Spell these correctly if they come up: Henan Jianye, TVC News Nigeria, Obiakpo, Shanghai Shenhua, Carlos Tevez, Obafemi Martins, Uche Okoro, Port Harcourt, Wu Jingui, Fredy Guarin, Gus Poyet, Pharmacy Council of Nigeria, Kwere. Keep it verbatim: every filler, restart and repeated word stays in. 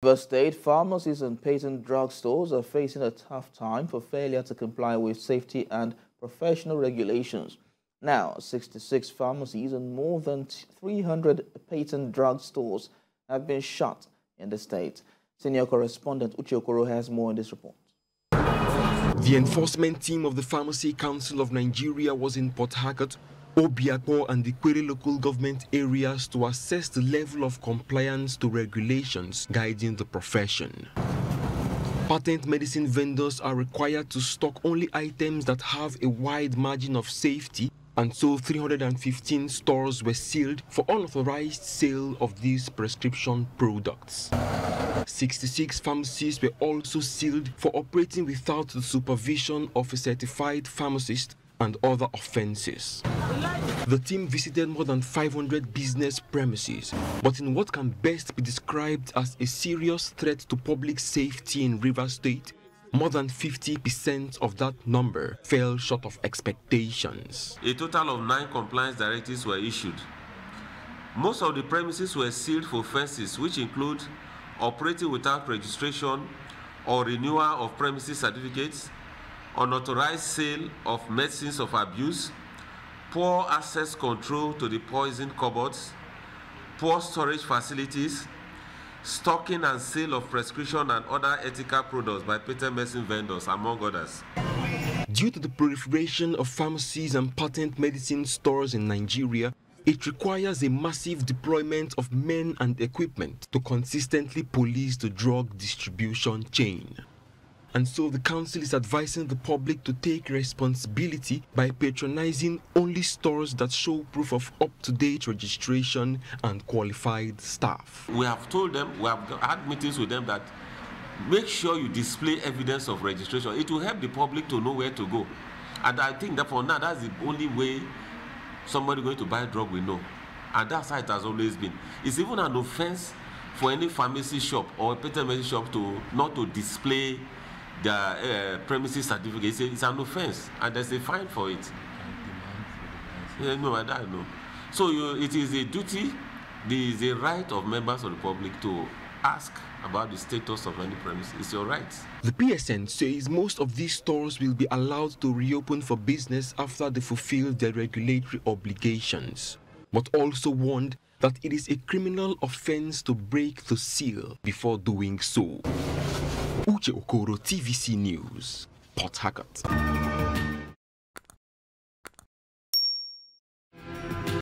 Rivers State, pharmacies and patent drugstores are facing a tough time for failure to comply with safety and professional regulations. Now, sixty-six pharmacies and more than three hundred patent drugstores have been shut in the state. Senior correspondent Uche Okoro has more in this report. The enforcement team of the Pharmacy Council of Nigeria was in Port Harcourt, Obiakpo and the Kwere local government areas to assess the level of compliance to regulations guiding the profession. Patent medicine vendors are required to stock only items that have a wide margin of safety, and so three hundred fifteen stores were sealed for unauthorized sale of these prescription products. sixty-six pharmacies were also sealed for operating without the supervision of a certified pharmacist and other offenses. The team visited more than five hundred business premises, but in what can best be described as a serious threat to public safety in Rivers State, more than fifty percent of that number fell short of expectations. A total of nine compliance directives were issued. Most of the premises were sealed for offenses, which include operating without registration or renewal of premises certificates, unauthorized sale of medicines of abuse, poor access control to the poison cupboards, poor storage facilities, stocking and sale of prescription and other ethical products by patent medicine vendors, among others. Due to the proliferation of pharmacies and patent medicine stores in Nigeria, it requires a massive deployment of men and equipment to consistently police the drug distribution chain. And so the council is advising the public to take responsibility by patronizing only stores that show proof of up-to-date registration and qualified staff. We have told them, we have had meetings with them that make sure you display evidence of registration. It will help the public to know where to go. And I think that for now, that's the only way somebody going to buy a drug we know. And that's how it has always been. It's even an offense for any pharmacy shop or a patent medicine shop to not to display the uh, premises certificate. It's an offense, and there's a fine for it. Yeah, no, I don't know. So you, it is a duty, the, the right of members of the public to ask about the status of any premises. It's your right. The P S N says most of these stores will be allowed to reopen for business after they fulfill their regulatory obligations, but also warned that it is a criminal offense to break the seal before doing so. Uche Okoro, T V C News, Port Harcourt.